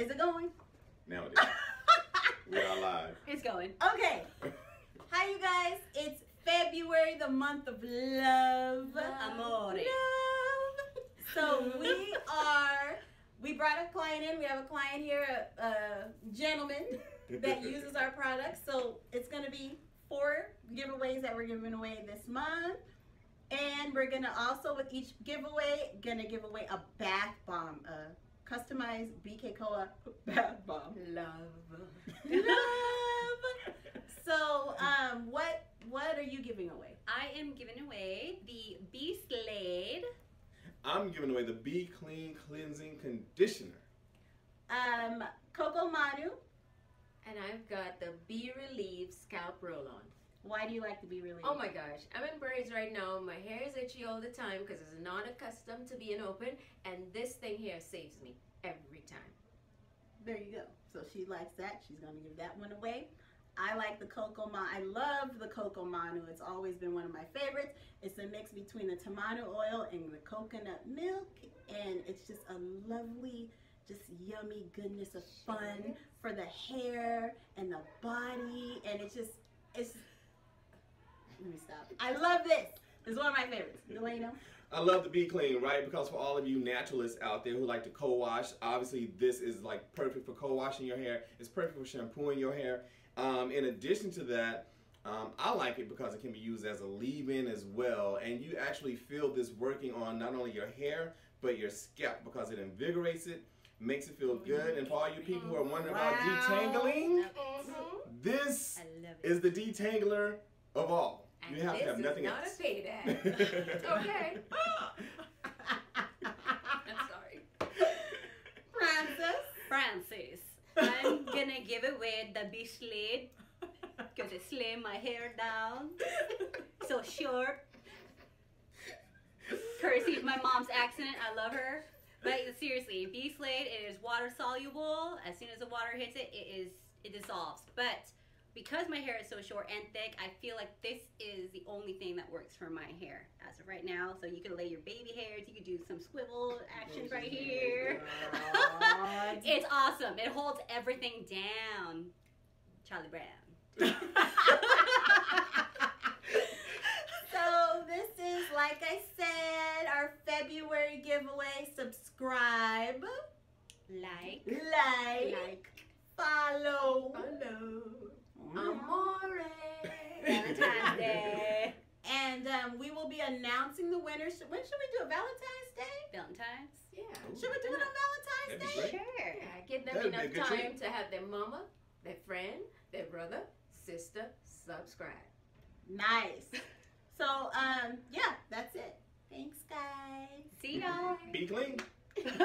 Is it going? Now it is. We are live. It's going. Okay. Hi, you guys. It's February, the month of love. Amore. Love. So we brought a client in. We have a client here, a gentleman that uses our products. So it's going to be 4 giveaways that we're giving away this month. And we're going to also, with each giveaway, going to give away a bath bomb, a customized Be Kekoa Bath Bomb. Love. Love. So, what are you giving away? I am giving away the Be Slayed. I'm giving away the Be Clean Cleansing Conditioner. Coco Manu. And I've got the Be Relived Scalp Roll On. Why do you like to be relieved? Oh my gosh, I'm in braids right now. My hair is itchy all the time because it's not accustomed to being open, and this thing here saves me every time. There you go. So she likes that. She's gonna give that one away. I like the Coco Manu. I love the Coco Manu. It's always been one of my favorites. It's a mix between the tamarind oil and the coconut milk, and it's just a lovely, just yummy goodness of fun for the hair and the body, and it's. Let me stop. I love this. It's one of my favorites. Delano. I love the Be Clean, right? Because for all of you naturalists out there who like to co-wash, obviously this is like perfect for co-washing your hair. It's perfect for shampooing your hair. In addition to that, I like it because it can be used as a leave-in as well. And you actually feel this working on not only your hair, but your scalp because it invigorates it, makes it feel good. And for all you people who are wondering about detangling, this is the detangler of all. And you have to have nothing else. This is not a paid ad. Okay. I'm sorry. Francis. I'm gonna give away the Be Slayed because it slay my hair down. So short. Courtesy of my mom's accent. I love her. But seriously, Be Slayed, it is water soluble. As soon as the water hits it, it dissolves. But because my hair is so short and thick, I feel like this is the only thing that works for my hair as of right now. So you can lay your baby hairs, you can do some swivel actions right here. It's awesome. It holds everything down. Charlie Brown. So this is, like I said, our February giveaway. Subscribe. Like. Follow. Amore. Valentine's Day. And we will be announcing the winners. When should we do it? Valentine's Day? Valentine's? Yeah. Ooh. Should we do it on Valentine's Day? Sure. Yeah, give them enough time to have their mama, their friend, their brother, sister subscribe. Nice. So, yeah, that's it. Thanks, guys. See y'all. Be clean.